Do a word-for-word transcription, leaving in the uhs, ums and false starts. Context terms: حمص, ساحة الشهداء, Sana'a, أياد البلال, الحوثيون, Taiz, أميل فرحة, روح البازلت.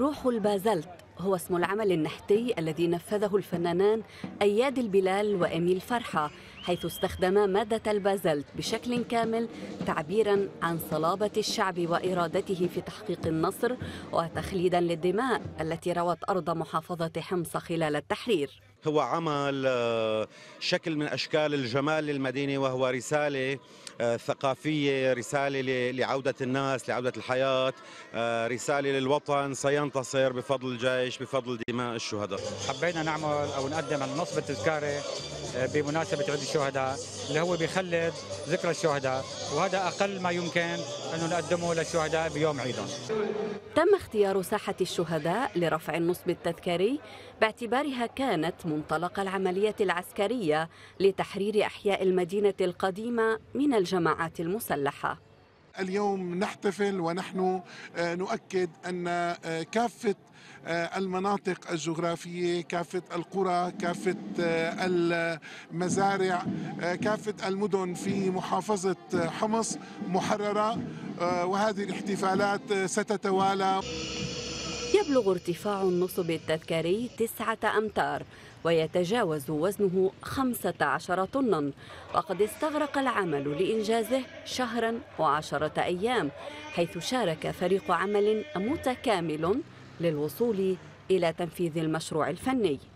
روح البازلت هو اسم العمل النحتي الذي نفذه الفنانان أياد البلال وأميل فرحة، حيث استخدما مادة البازلت بشكل كامل تعبيراً عن صلابة الشعب وإرادته في تحقيق النصر، وتخليداً للدماء التي روت أرض محافظة حمص خلال التحرير. هو عمل شكل من أشكال الجمال للمدينة، وهو رسالة ثقافية، رسالة لعودة الناس، لعودة الحياة، رسالة للوطن سينتصر بفضل الجيش، بفضل دماء الشهداء. حبينا نعمل أو نقدم النصب التذكاري بمناسبة عيد الشهداء اللي هو بيخلد ذكرى الشهداء، وهذا أقل ما يمكن أنه نقدمه للشهداء بيوم عيدهم. تم اختيار ساحة الشهداء لرفع النصب التذكاري باعتبارها كانت منطلق العملية العسكرية لتحرير أحياء المدينة القديمة من الجماعات المسلحة. اليوم نحتفل ونحن نؤكد أن كافة المناطق الجغرافية، كافة القرى، كافة المزارع، كافة المدن في محافظة حمص محررة، وهذه الاحتفالات ستتوالى. يبلغ ارتفاع النصب التذكاري تسعة أمتار ويتجاوز وزنه خمسة عشر طناً، وقد استغرق العمل لإنجازه شهراً وعشرة أيام، حيث شارك فريق عمل متكامل للوصول إلى تنفيذ المشروع الفني.